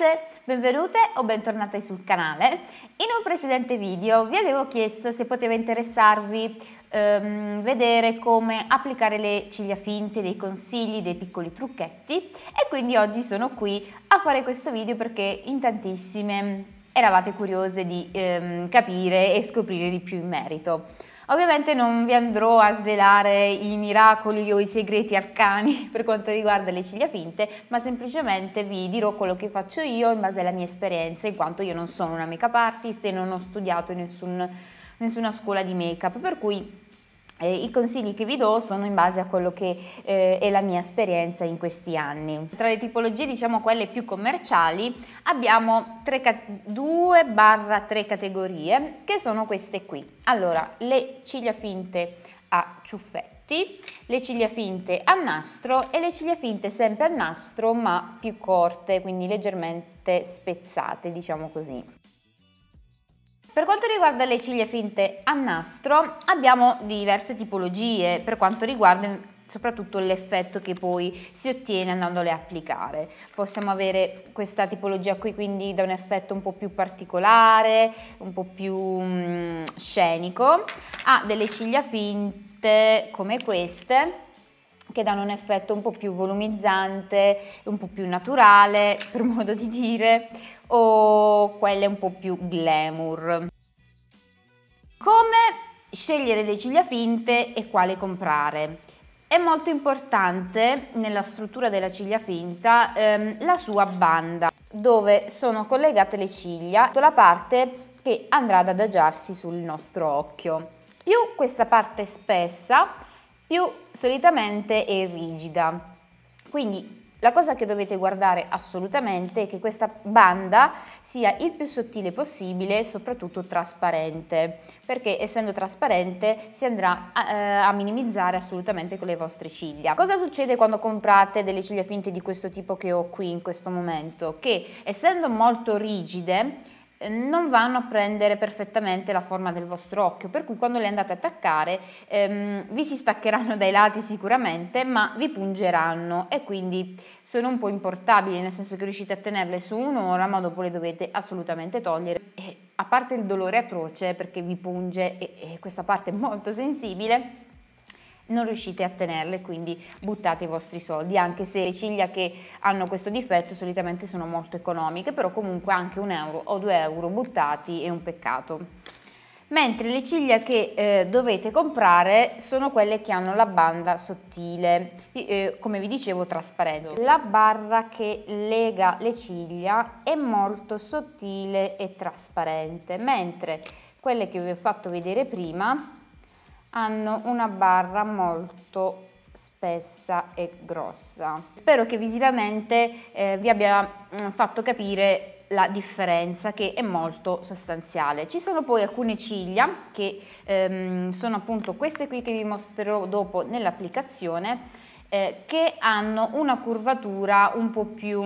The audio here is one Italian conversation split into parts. Ragazze, benvenute o bentornate sul canale. In un precedente video vi avevo chiesto se poteva interessarvi vedere come applicare le ciglia finte, dei consigli, dei piccoli trucchetti, e quindi oggi sono qui a fare questo video perché in tantissime eravate curiose di capire e scoprire di più in merito. Ovviamente non vi andrò a svelare i miracoli o i segreti arcani per quanto riguarda le ciglia finte, ma semplicemente vi dirò quello che faccio io in base alla mia esperienza, in quanto io non sono una make-up artist e non ho studiato in nessuna scuola di make-up, per cui i consigli che vi do sono in base a quello che è la mia esperienza in questi anni. Tra le tipologie, diciamo quelle più commerciali, abbiamo 2/3 categorie, che sono queste qui. Allora, le ciglia finte a ciuffetti, le ciglia finte a nastro e le ciglia finte sempre a nastro ma più corte, quindi leggermente spezzate, diciamo così. Per quanto riguarda le ciglia finte a nastro abbiamo diverse tipologie per quanto riguarda soprattutto l'effetto che poi si ottiene andandole a applicare. Possiamo avere questa tipologia qui, quindi da un effetto un po' più particolare, un po' più scenico, a delle ciglia finte come queste che danno un effetto un po' più volumizzante, un po' più naturale, per modo di dire, o quelle un po' più glamour. Come scegliere le ciglia finte e quale comprare? È molto importante nella struttura della ciglia finta la sua banda, dove sono collegate le ciglia, la parte che andrà ad adagiarsi sul nostro occhio. Più questa parte è spessa, più solitamente è rigida, quindi la cosa che dovete guardare assolutamente è che questa banda sia il più sottile possibile e soprattutto trasparente, perché essendo trasparente si andrà a minimizzare assolutamente con le vostre ciglia. Cosa succede quando comprate delle ciglia finte di questo tipo che ho qui in questo momento? Che essendo molto rigide non vanno a prendere perfettamente la forma del vostro occhio, per cui quando le andate ad attaccare vi si staccheranno dai lati sicuramente, ma vi pungeranno e quindi sono un po' importabili, nel senso che riuscite a tenerle su un'ora, ma dopo le dovete assolutamente togliere, e a parte il dolore atroce perché vi punge e questa parte è molto sensibile, non riuscite a tenerle, quindi buttate i vostri soldi, anche se le ciglia che hanno questo difetto solitamente sono molto economiche, però comunque anche €1 o €2 buttati è un peccato. Mentre le ciglia che dovete comprare sono quelle che hanno la banda sottile, come vi dicevo trasparente. La barra che lega le ciglia è molto sottile e trasparente, mentre quelle che vi ho fatto vedere prima hanno una barra molto spessa e grossa. Spero che visivamente vi abbia fatto capire la differenza, che è molto sostanziale. Ci sono poi alcune ciglia che sono appunto queste qui che vi mostrerò dopo nell'applicazione, che hanno una curvatura un po' più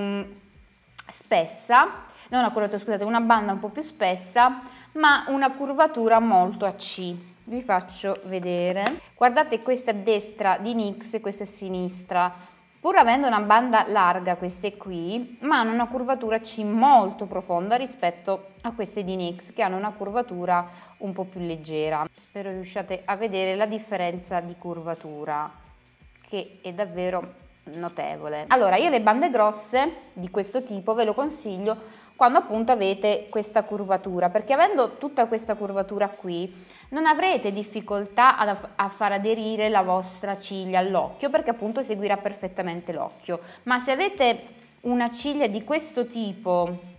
spessa, non una curvatura, scusate, una banda un po' più spessa ma una curvatura molto a C. Vi faccio vedere, guardate, questa a destra di NYX e questa a sinistra, pur avendo una banda larga queste qui, ma hanno una curvatura C molto profonda rispetto a queste di NYX che hanno una curvatura un po' più leggera. Spero riusciate a vedere la differenza di curvatura, che è davvero notevole. Allora, io le bande grosse di questo tipo ve lo consiglio quando appunto avete questa curvatura, perché avendo tutta questa curvatura qui non avrete difficoltà a far aderire la vostra ciglia all'occhio, perché appunto seguirà perfettamente l'occhio. Ma se avete una ciglia di questo tipo,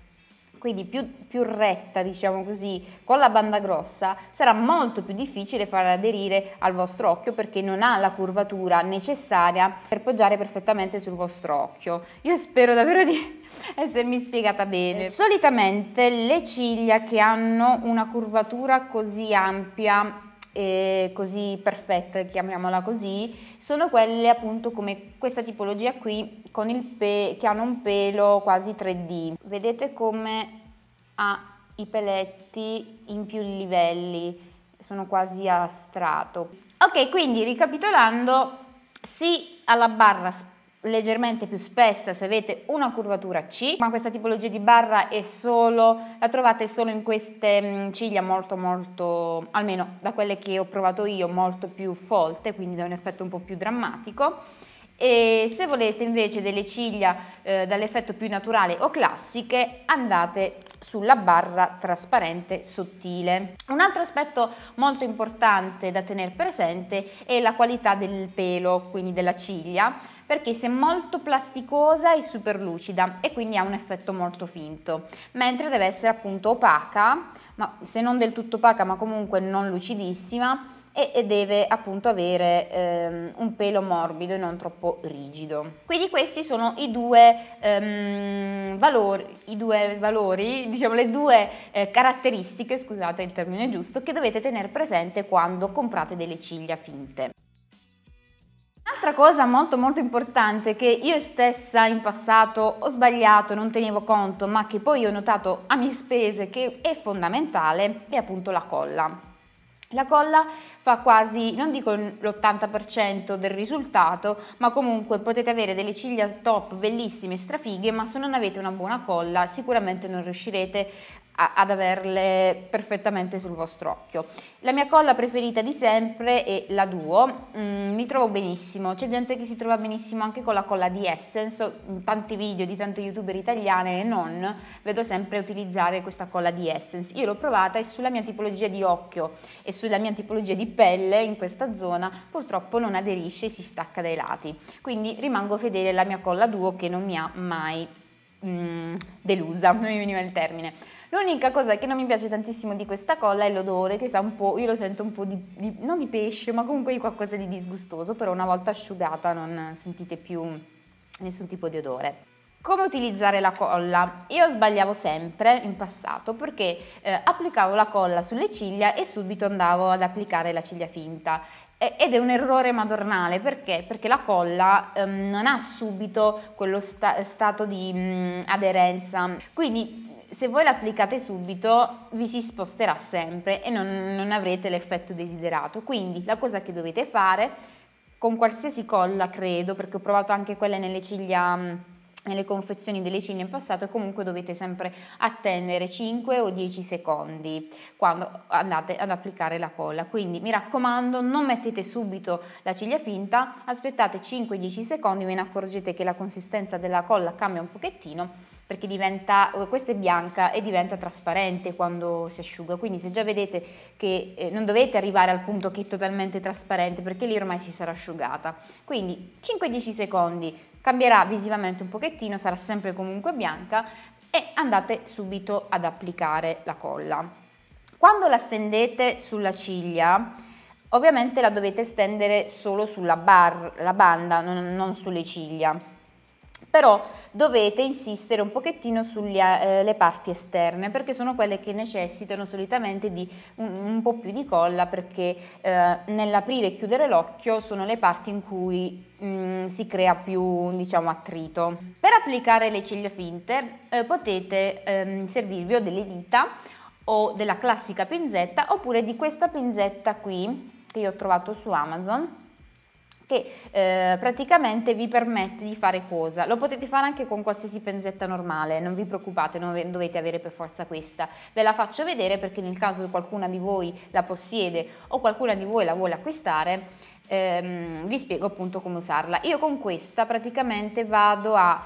quindi più retta, diciamo così, con la banda grossa, sarà molto più difficile far aderire al vostro occhio, perché non ha la curvatura necessaria per poggiare perfettamente sul vostro occhio. Io spero davvero di essermi spiegata bene. Solitamente le ciglia che hanno una curvatura così ampia e così perfetta, chiamiamola così, sono quelle appunto come questa tipologia qui, con che hanno un pelo quasi 3D. Vedete come ha i peletti in più livelli, sono quasi a strato. Ok, quindi ricapitolando, sì alla barra leggermente più spessa se avete una curvatura C, ma questa tipologia di barra è solo, la trovate solo in queste ciglia molto, almeno da quelle che ho provato io, molto più folte, quindi da un effetto un po' più drammatico. E se volete invece delle ciglia dall'effetto più naturale o classiche, andate sulla barra trasparente sottile. Un altro aspetto molto importante da tenere presente è la qualità del pelo, quindi della ciglia, perché se è molto plasticosa è super lucida e quindi ha un effetto molto finto, mentre deve essere appunto opaca, ma se non del tutto opaca, ma comunque non lucidissima, e deve appunto avere un pelo morbido e non troppo rigido. Quindi questi sono i due valori, diciamo le due caratteristiche, scusate il termine giusto, che dovete tenere presente quando comprate delle ciglia finte. Un'altra cosa molto importante che io stessa in passato ho sbagliato, non tenevo conto, ma che poi ho notato a mie spese che è fondamentale, è appunto la colla. La colla fa quasi, non dico l'80% del risultato, ma comunque potete avere delle ciglia top, bellissime, strafighe, ma se non avete una buona colla sicuramente non riuscirete ad averle perfettamente sul vostro occhio. La mia colla preferita di sempre è la Duo, mi trovo benissimo, c'è gente che si trova benissimo anche con la colla di Essence, in tanti video di tante youtuber italiane e non, vedo sempre utilizzare questa colla di Essence. Io l'ho provata e sulla mia tipologia di occhio e sulla mia tipologia di pelle in questa zona purtroppo non aderisce e si stacca dai lati, quindi rimango fedele alla mia colla Duo che non mi ha mai delusa, non mi veniva il termine. L'unica cosa che non mi piace tantissimo di questa colla è l'odore, che sa un po', io lo sento un po' di non di pesce, ma comunque di qualcosa di disgustoso, però una volta asciugata non sentite più nessun tipo di odore. Come utilizzare la colla? Io sbagliavo sempre in passato perché applicavo la colla sulle ciglia e subito andavo ad applicare la ciglia finta. Ed è un errore madornale, perché? Perché la colla non ha subito quello stato di aderenza, quindi se voi l'applicate subito vi si sposterà sempre e non avrete l'effetto desiderato. Quindi la cosa che dovete fare con qualsiasi colla, credo, perché ho provato anche quelle nelle ciglia, nelle confezioni delle ciglia in passato, e comunque dovete sempre attendere 5 o 10 secondi quando andate ad applicare la colla. Quindi mi raccomando, non mettete subito la ciglia finta, aspettate 5-10 secondi, ve ne accorgete che la consistenza della colla cambia un pochettino, perché diventa, questa è bianca e diventa trasparente quando si asciuga, quindi se già vedete che non dovete arrivare al punto che è totalmente trasparente, perché lì ormai si sarà asciugata, quindi 5-10 secondi, cambierà visivamente un pochettino, sarà sempre comunque bianca e andate subito ad applicare la colla. Quando la stendete sulla ciglia, ovviamente la dovete stendere solo sulla banda, non sulle ciglia. Però dovete insistere un pochettino sulle le parti esterne, perché sono quelle che necessitano solitamente di un po' più di colla, perché nell'aprire e chiudere l'occhio sono le parti in cui si crea più, diciamo, attrito. Per applicare le ciglia finte potete servirvi o delle dita o della classica pinzetta, oppure di questa pinzetta qui che io ho trovato su Amazon, che praticamente vi permette di fare cosa? Lo potete fare anche con qualsiasi pinzetta normale, non vi preoccupate, non dovete avere per forza questa. Ve la faccio vedere perché nel caso qualcuna di voi la possiede o qualcuna di voi la vuole acquistare, vi spiego appunto come usarla. Io con questa praticamente vado a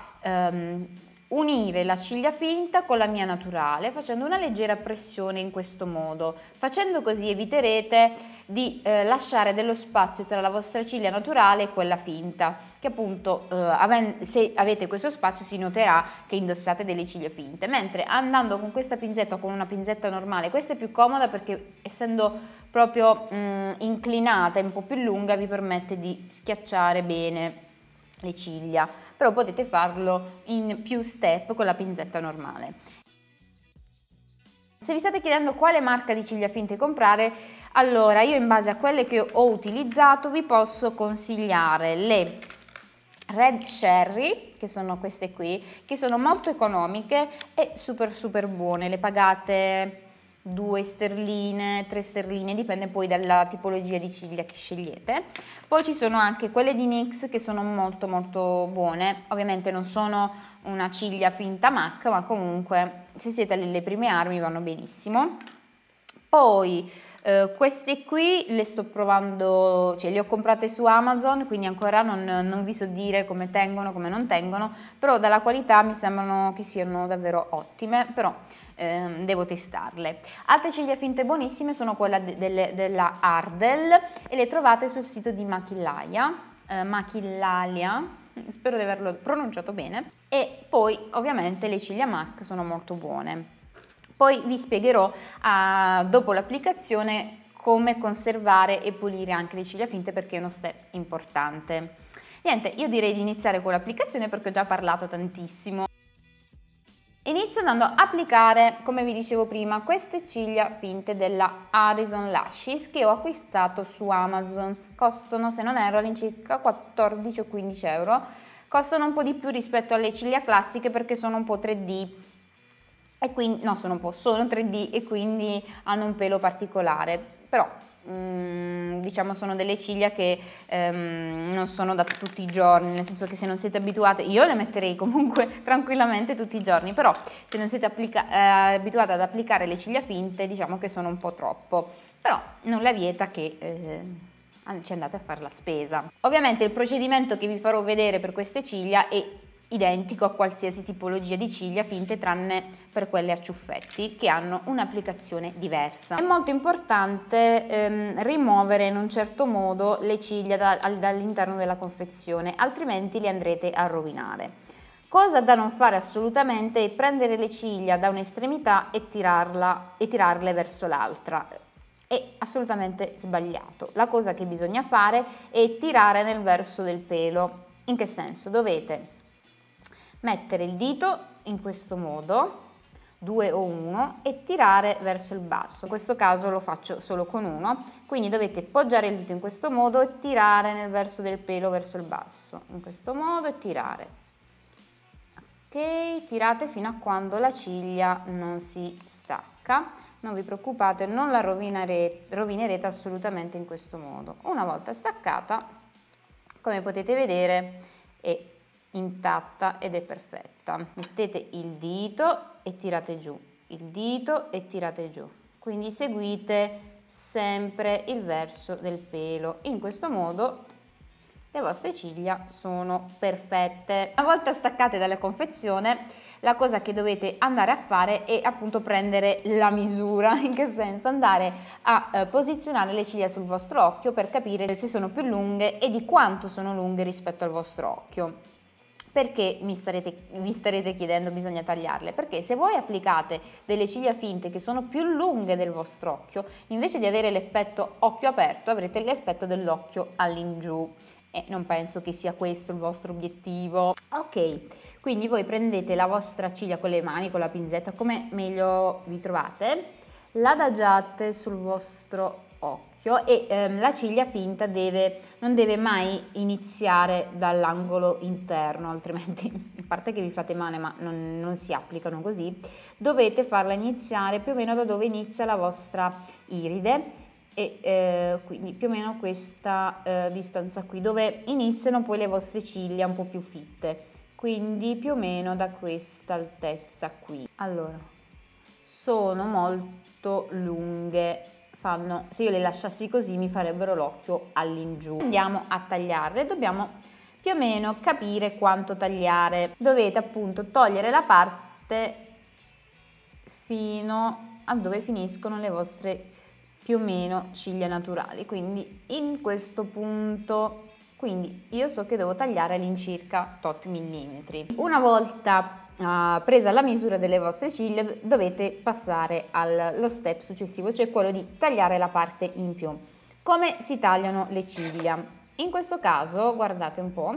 unire la ciglia finta con la mia naturale facendo una leggera pressione in questo modo. Facendo così eviterete di lasciare dello spazio tra la vostra ciglia naturale e quella finta, che appunto se avete questo spazio si noterà che indossate delle ciglia finte, mentre andando con questa pinzetta o con una pinzetta normale, questa è più comoda perché essendo proprio inclinata e un po' più lunga vi permette di schiacciare bene le ciglia, però potete farlo in più step con la pinzetta normale. Se vi state chiedendo quale marca di ciglia finte comprare, allora io in base a quelle che ho utilizzato vi posso consigliare le Red Cherry, che sono queste qui, che sono molto economiche e super buone, le pagate 2 sterline, 3 sterline, dipende poi dalla tipologia di ciglia che scegliete. Poi ci sono anche quelle di NYX che sono molto molto buone, ovviamente non sono una ciglia finta MAC, ma comunque se siete alle prime armi vanno benissimo. Poi queste qui le sto provando, cioè le ho comprate su Amazon, quindi ancora non vi so dire come tengono, come non tengono, però dalla qualità mi sembrano che siano davvero ottime, però devo testarle. Altre ciglia finte buonissime sono quella della Ardel e le trovate sul sito di Machillaia, Machillaia, spero di averlo pronunciato bene, e poi ovviamente le ciglia MAC sono molto buone. Poi vi spiegherò dopo l'applicazione come conservare e pulire anche le ciglia finte, perché è uno step importante. Niente, io direi di iniziare con l'applicazione perché ho già parlato tantissimo. Inizio andando ad applicare, come vi dicevo prima, queste ciglia finte della Harrison Lashes che ho acquistato su Amazon. Costano, se non erro, all'incirca 14 o 15 euro. Costano un po' di più rispetto alle ciglia classiche perché sono un po' 3D. E quindi, no, sono 3D e quindi hanno un pelo particolare, però diciamo sono delle ciglia che non sono da tutti i giorni, nel senso che se non siete abituate, io le metterei comunque tranquillamente tutti i giorni, però se non siete abituate ad applicare le ciglia finte, diciamo che sono un po' troppo, però nulla vieta che ci andate a fare la spesa. Ovviamente il procedimento che vi farò vedere per queste ciglia è identico a qualsiasi tipologia di ciglia finte tranne per quelle a ciuffetti che hanno un'applicazione diversa. È molto importante rimuovere in un certo modo le ciglia dall'interno della confezione, altrimenti le andrete a rovinare. Cosa da non fare assolutamente è prendere le ciglia da un'estremità e tirarle verso l'altra. È assolutamente sbagliato. La cosa che bisogna fare è tirare nel verso del pelo. In che senso? Dovete mettere il dito in questo modo, 2 o 1, e tirare verso il basso. In questo caso lo faccio solo con 1, quindi dovete poggiare il dito in questo modo e tirare nel verso del pelo verso il basso, in questo modo, e tirare. Ok, tirate fino a quando la ciglia non si stacca. Non vi preoccupate, non la rovinerete assolutamente in questo modo. Una volta staccata, come potete vedere, è intatta ed è perfetta. Mettete il dito e tirate giù, il dito e tirate giù, quindi seguite sempre il verso del pelo. In questo modo le vostre ciglia sono perfette. Una volta staccate dalla confezione, la cosa che dovete andare a fare è appunto prendere la misura. In che senso? Andare a posizionare le ciglia sul vostro occhio per capire se sono più lunghe e di quanto sono lunghe rispetto al vostro occhio. Perché vi starete chiedendo bisogna tagliarle? Perché se voi applicate delle ciglia finte che sono più lunghe del vostro occhio, invece di avere l'effetto occhio aperto avrete l'effetto dell'occhio all'ingiù, e non penso che sia questo il vostro obiettivo. Ok, quindi voi prendete la vostra ciglia con le mani, con la pinzetta, come meglio vi trovate, l'adagiate sul vostro occhio e la ciglia finta non deve mai iniziare dall'angolo interno, altrimenti, a parte che vi fate male, ma non si applicano così. Dovete farla iniziare più o meno da dove inizia la vostra iride, e quindi più o meno questa distanza qui, dove iniziano poi le vostre ciglia un po' più fitte, quindi più o meno da questa altezza qui. Allora, sono molto lunghe. Se io le lasciassi così mi farebbero l'occhio all'ingiù. Andiamo a tagliarle, dobbiamo più o meno capire quanto tagliare. Dovete appunto togliere la parte fino a dove finiscono le vostre più o meno ciglia naturali, quindi in questo punto. Quindi io so che devo tagliare all'incirca tot millimetri. Una volta presa la misura delle vostre ciglia, dovete passare allo step successivo, cioè quello di tagliare la parte in più. Come si tagliano le ciglia? In questo caso, guardate un po',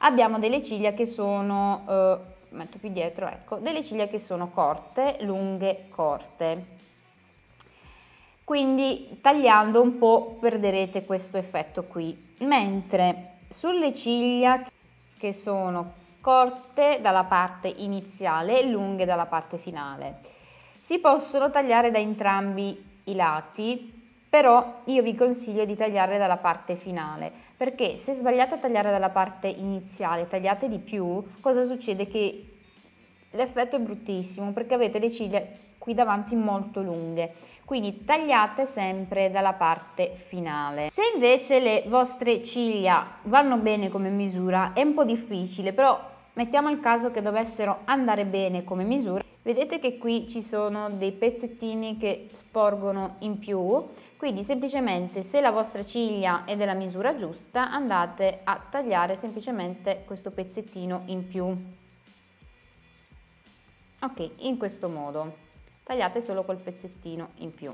abbiamo delle ciglia che sono metto più dietro, ecco, delle ciglia che sono corte, lunghe, corte, quindi tagliando un po' perderete questo effetto qui, mentre sulle ciglia che sono corte dalla parte iniziale e lunghe dalla parte finale. Si possono tagliare da entrambi i lati, però io vi consiglio di tagliare dalla parte finale, perché se sbagliate a tagliare dalla parte iniziale, tagliate di più, cosa succede? Che l'effetto è bruttissimo, perché avete le ciglia qui davanti molto lunghe, quindi tagliate sempre dalla parte finale. Se invece le vostre ciglia vanno bene come misura, è un po' difficile, però mettiamo il caso che dovessero andare bene come misura, vedete che qui ci sono dei pezzettini che sporgono in più, quindi semplicemente se la vostra ciglia è della misura giusta andate a tagliare semplicemente questo pezzettino in più. Ok, in questo modo tagliate solo quel pezzettino in più.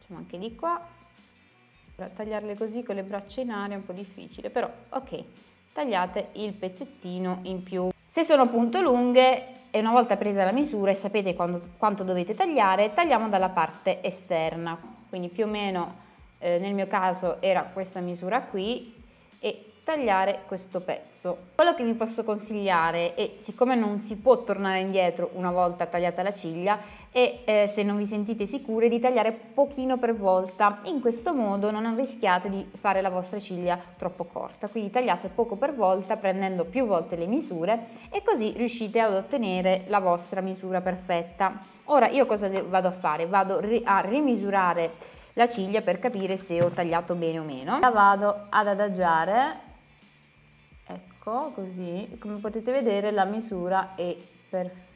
Facciamo anche di qua, tagliarle così con le braccia in aria è un po' difficile, però ok, tagliate il pezzettino in più. Se sono appunto lunghe, e una volta presa la misura e sapete quanto dovete tagliare, tagliamo dalla parte esterna, quindi più o meno nel mio caso era questa misura qui, e tagliare questo pezzo. Quello che vi posso consigliare, e siccome non si può tornare indietro una volta tagliata la ciglia, e se non vi sentite sicure, di tagliare pochino per volta, in questo modo non rischiate di fare la vostra ciglia troppo corta, quindi tagliate poco per volta prendendo più volte le misure e così riuscite ad ottenere la vostra misura perfetta. Ora io cosa vado a fare? Vado a rimisurare la ciglia per capire se ho tagliato bene o meno. La vado ad adagiare, ecco così, come potete vedere la misura è perfetta,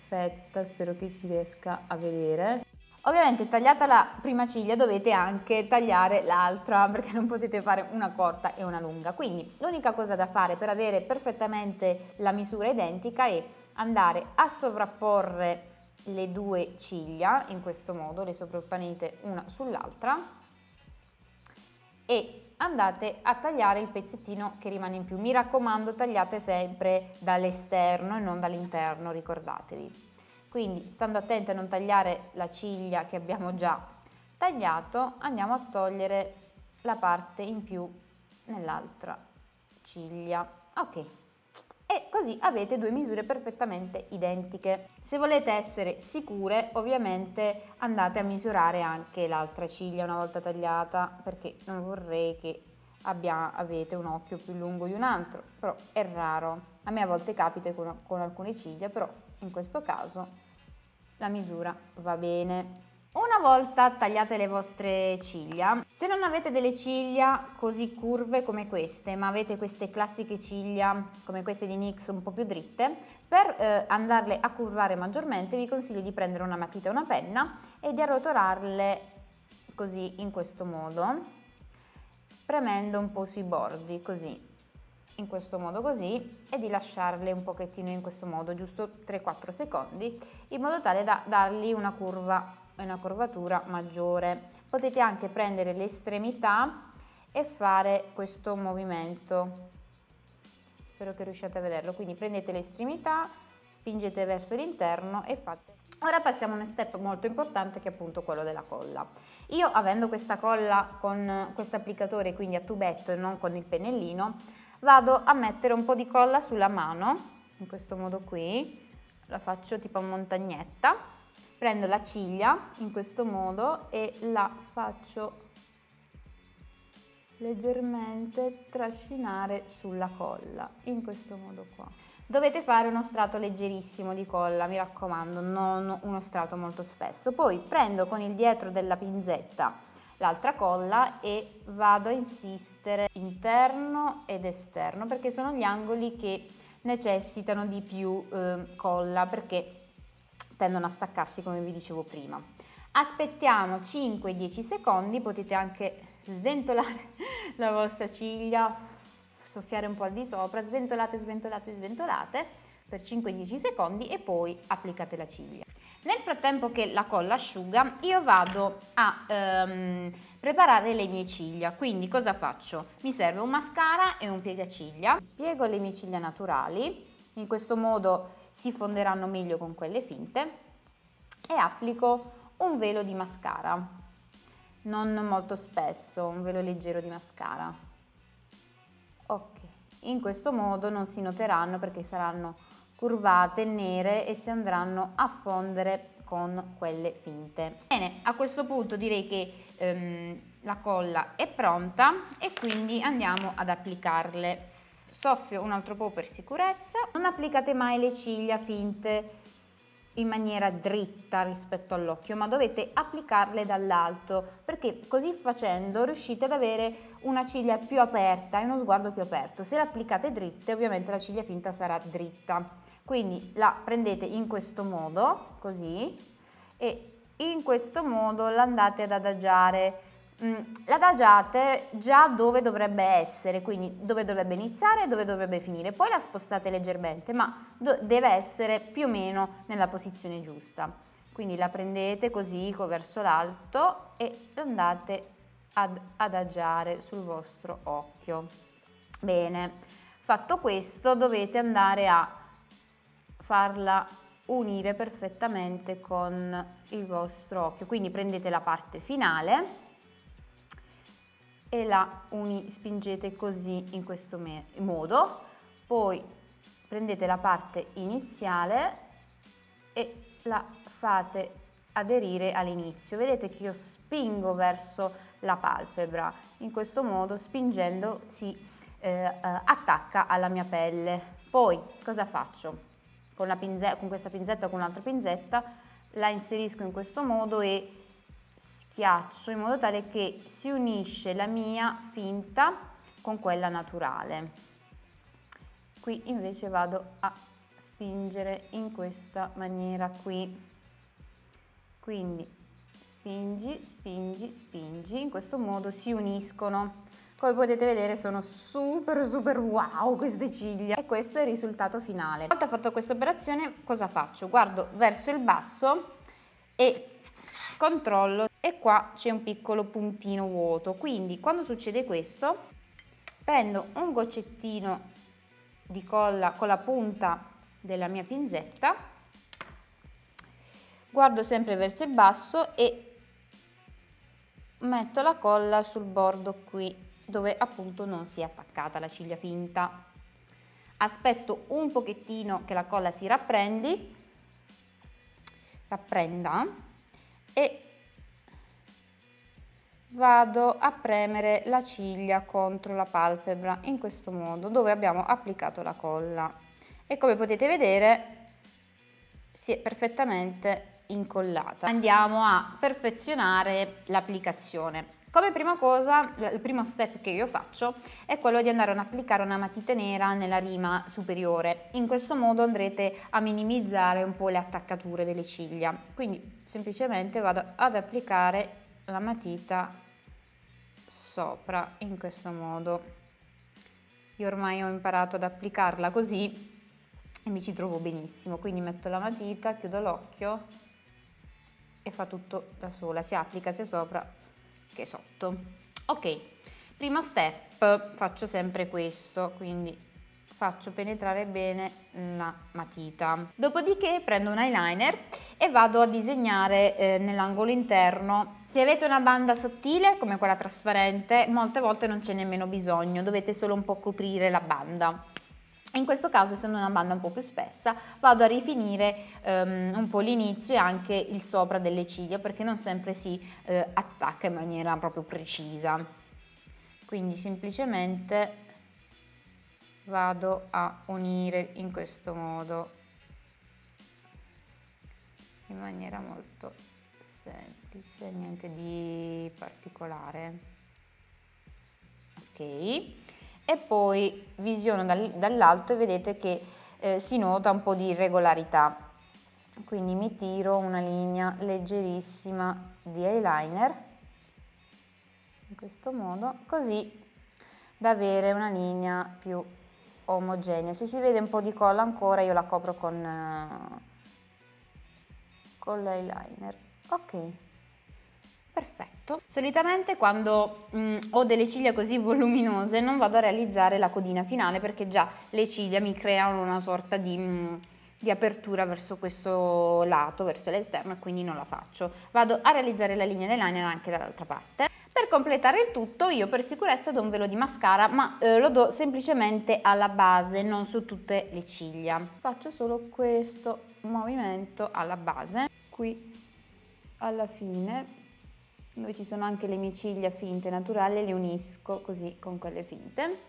spero che si riesca a vedere. Ovviamente tagliata la prima ciglia dovete anche tagliare l'altra, perché non potete fare una corta e una lunga, quindi l'unica cosa da fare per avere perfettamente la misura identica è andare a sovrapporre le due ciglia in questo modo, le sovrapponete una sull'altra e andate a tagliare il pezzettino che rimane in più. Mi raccomando, tagliate sempre dall'esterno e non dall'interno, ricordatevi, quindi stando attenti a non tagliare la ciglia che abbiamo già tagliato. Andiamo a togliere la parte in più nell'altra ciglia, ok, e così avete due misure perfettamente identiche. Se volete essere sicure, ovviamente andate a misurare anche l'altra ciglia una volta tagliata, perché non vorrei che avete un occhio più lungo di un altro, però è raro, a me a volte capita con alcune ciglia, però in questo caso la misura va bene. Una volta tagliate le vostre ciglia, se non avete delle ciglia così curve come queste, ma avete queste classiche ciglia come queste di NYX un po' più dritte, per andarle a curvare maggiormente vi consiglio di prendere una matita e una penna e di arrotolarle così, in questo modo, premendo un po' sui bordi, così, in questo modo così, e di lasciarle un pochettino in questo modo, giusto 3-4 secondi, in modo tale da dargli una curva, una curvatura maggiore. Potete anche prendere l'estremità e fare questo movimento, spero che riusciate a vederlo, quindi prendete l'estremità, spingete verso l'interno e fate. Ora passiamo a uno step molto importante, che è appunto quello della colla. Io, avendo questa colla con questo applicatore, quindi a tubetto e non con il pennellino, vado a mettere un po' di colla sulla mano, in questo modo qui, la faccio tipo montagnetta. Prendo la ciglia in questo modo e la faccio leggermente trascinare sulla colla, in questo modo qua. Dovete fare uno strato leggerissimo di colla, mi raccomando, non uno strato molto spesso. Poi prendo con il dietro della pinzetta l'altra colla e vado a insistere interno ed esterno, perché sono gli angoli che necessitano di più colla, perché tendono a staccarsi come vi dicevo prima. Aspettiamo 5-10 secondi, potete anche sventolare la vostra ciglia, soffiare un po' al di sopra, sventolate, sventolate, sventolate per 5-10 secondi e poi applicate la ciglia. Nel frattempo che la colla asciuga, io vado a preparare le mie ciglia, quindi cosa faccio? Mi serve un mascara e un piegaciglia, piego le mie ciglia naturali, in questo modo si fonderanno meglio con quelle finte, e applico un velo di mascara, non molto spesso, un velo leggero di mascara, ok, in questo modo non si noteranno perché saranno curvate, nere, e si andranno a fondere con quelle finte. Bene, a questo punto direi che la colla è pronta e quindi andiamo ad applicarle. Soffio un altro po' per sicurezza. Non applicate mai le ciglia finte in maniera dritta rispetto all'occhio, ma dovete applicarle dall'alto, perché così facendo riuscite ad avere una ciglia più aperta e uno sguardo più aperto. Se le applicate dritte, ovviamente la ciglia finta sarà dritta, quindi la prendete in questo modo, così, e in questo modo la andate ad adagiare. L'adagiate già dove dovrebbe essere, quindi dove dovrebbe iniziare e dove dovrebbe finire, poi la spostate leggermente, ma deve essere più o meno nella posizione giusta. Quindi la prendete così verso l'alto e andate ad adagiare sul vostro occhio. Bene, fatto questo dovete andare a farla unire perfettamente con il vostro occhio, quindi prendete la parte finale e la spingete così in questo modo, poi prendete la parte iniziale e la fate aderire all'inizio. Vedete che io spingo verso la palpebra, in questo modo spingendo si attacca alla mia pelle. Poi cosa faccio? Con questa pinzetta o con un'altra pinzetta la inserisco in questo modo e schiaccio in modo tale che si unisce la mia finta con quella naturale. Qui invece vado a spingere in questa maniera qui, quindi spingi, spingi, spingi, in questo modo si uniscono. Come potete vedere sono super wow queste ciglia, e questo è il risultato finale. Una volta fatto questa operazione cosa faccio? Guardo verso il basso e controllo, e qua c'è un piccolo puntino vuoto, quindi quando succede questo prendo un goccettino di colla con la punta della mia pinzetta, guardo sempre verso il basso e metto la colla sul bordo qui dove appunto non si è attaccata la ciglia finta, aspetto un pochettino che la colla si rapprenda e vado a premere la ciglia contro la palpebra in questo modo dove abbiamo applicato la colla, e come potete vedere si è perfettamente incollata. Andiamo a perfezionare l'applicazione. Come prima cosa, il primo step che io faccio è quello di andare ad applicare una matita nera nella rima superiore. In questo modo andrete a minimizzare un po' le attaccature delle ciglia. Quindi semplicemente vado ad applicare la matita sopra, in questo modo. Io ormai ho imparato ad applicarla così e mi ci trovo benissimo. Quindi metto la matita, chiudo l'occhio e fa tutto da sola, si applica sia sopra che sotto. Ok, primo step, faccio sempre questo, quindi faccio penetrare bene la matita, dopodiché prendo un eyeliner e vado a disegnare nell'angolo interno. Se avete una banda sottile come quella trasparente molte volte non c'è nemmeno bisogno, dovete solo un po' coprire la banda. In questo caso, essendo una banda un po' più spessa, vado a rifinire un po' l'inizio e anche il sopra delle ciglia, perché non sempre si attacca in maniera proprio precisa. Quindi semplicemente vado a unire in questo modo, in maniera molto semplice, niente di particolare. Ok. E poi visiono dall'alto e vedete che si nota un po' di irregolarità, quindi mi tiro una linea leggerissima di eyeliner in questo modo, così da avere una linea più omogenea. Se si vede un po' di colla ancora io la copro con l'eyeliner. Ok, perfetto. Solitamente quando ho delle ciglia così voluminose non vado a realizzare la codina finale, perché già le ciglia mi creano una sorta di apertura verso questo lato, verso l'esterno, e quindi non la faccio. Vado a realizzare la linea dell'eyeliner anche dall'altra parte. Per completare il tutto io per sicurezza do un velo di mascara, ma lo do semplicemente alla base, non su tutte le ciglia. Faccio solo questo movimento alla base, qui alla fine, dove ci sono anche le mie ciglia finte naturali, le unisco così con quelle finte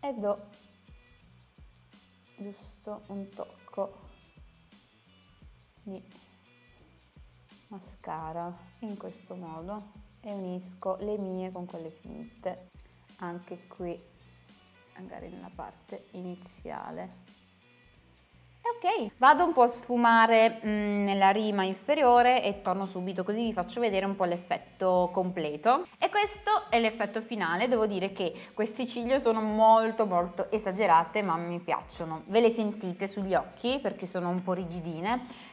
e do giusto un tocco di mascara in questo modo e unisco le mie con quelle finte, anche qui magari nella parte iniziale. Ok, vado un po' a sfumare nella rima inferiore e torno subito, così vi faccio vedere un po' l'effetto completo. E questo è l'effetto finale. Devo dire che queste ciglia sono molto esagerate, ma mi piacciono. Ve le sentite sugli occhi perché sono un po' rigidine,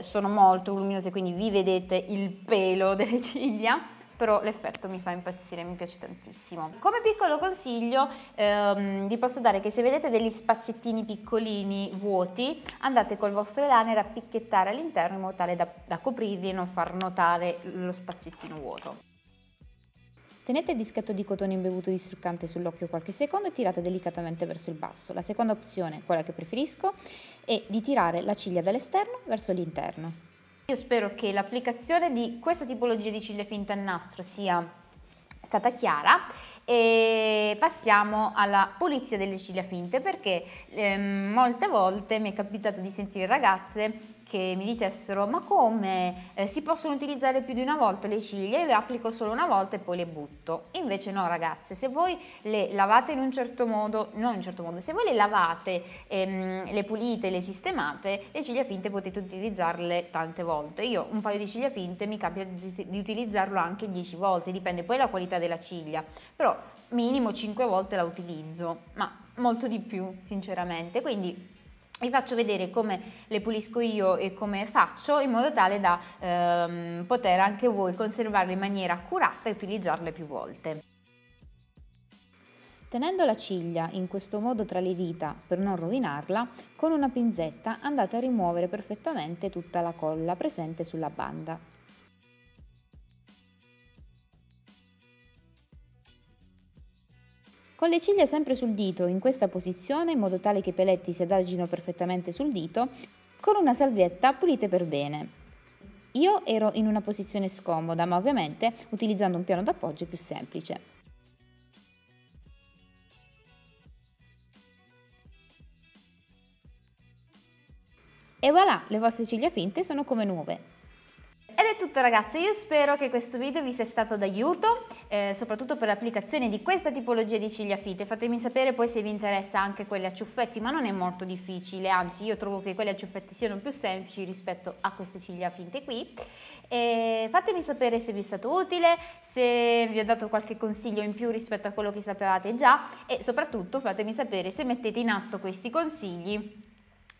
sono molto luminose, quindi vi vedete il pelo delle ciglia, però l'effetto mi fa impazzire, mi piace tantissimo. Come piccolo consiglio vi posso dare che se vedete degli spaziettini piccolini vuoti, andate col vostro eyeliner a picchiettare all'interno in modo tale da coprirli e non far notare lo spaziettino vuoto. Tenete il dischetto di cotone imbevuto di struccante sull'occhio qualche secondo e tirate delicatamente verso il basso. La seconda opzione, quella che preferisco, è di tirare la ciglia dall'esterno verso l'interno. Io spero che l'applicazione di questa tipologia di ciglia finte al nastro sia stata chiara e passiamo alla pulizia delle ciglia finte, perché molte volte mi è capitato di sentire ragazze che mi dicessero: ma come si possono utilizzare più di una volta le ciglia? Io le applico solo una volta e poi le butto. Invece no ragazze, se voi le lavate in un certo modo, se voi le lavate, le pulite, le sistemate, le ciglia finte potete utilizzarle tante volte. Io un paio di ciglia finte mi capita di utilizzarlo anche 10 volte, dipende poi dalla qualità della ciglia, però minimo 5 volte la utilizzo, ma molto di più sinceramente. Quindi vi faccio vedere come le pulisco io e come faccio, in modo tale da poter anche voi conservarle in maniera accurata e utilizzarle più volte. Tenendo la ciglia in questo modo tra le dita per non rovinarla, con una pinzetta andate a rimuovere perfettamente tutta la colla presente sulla banda. Con le ciglia sempre sul dito, in questa posizione, in modo tale che i peletti si adagino perfettamente sul dito, con una salvietta pulite per bene. Io ero in una posizione scomoda, ma ovviamente utilizzando un piano d'appoggio più semplice. E voilà, le vostre ciglia finte sono come nuove. Ed è tutto ragazze, io spero che questo video vi sia stato d'aiuto, soprattutto per l'applicazione di questa tipologia di ciglia finte. Fatemi sapere poi se vi interessa anche quelle a ciuffetti, ma non è molto difficile, anzi io trovo che quelle a ciuffetti siano più semplici rispetto a queste ciglia finte qui. E fatemi sapere se vi è stato utile, se vi ho dato qualche consiglio in più rispetto a quello che sapevate già, e soprattutto fatemi sapere se mettete in atto questi consigli,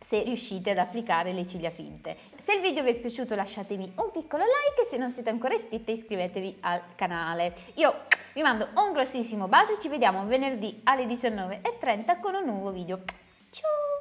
se riuscite ad applicare le ciglia finte. Se il video vi è piaciuto lasciatemi un piccolo like, se non siete ancora iscritti iscrivetevi al canale. Io vi mando un grossissimo bacio e ci vediamo venerdì alle 19:30 con un nuovo video. Ciao!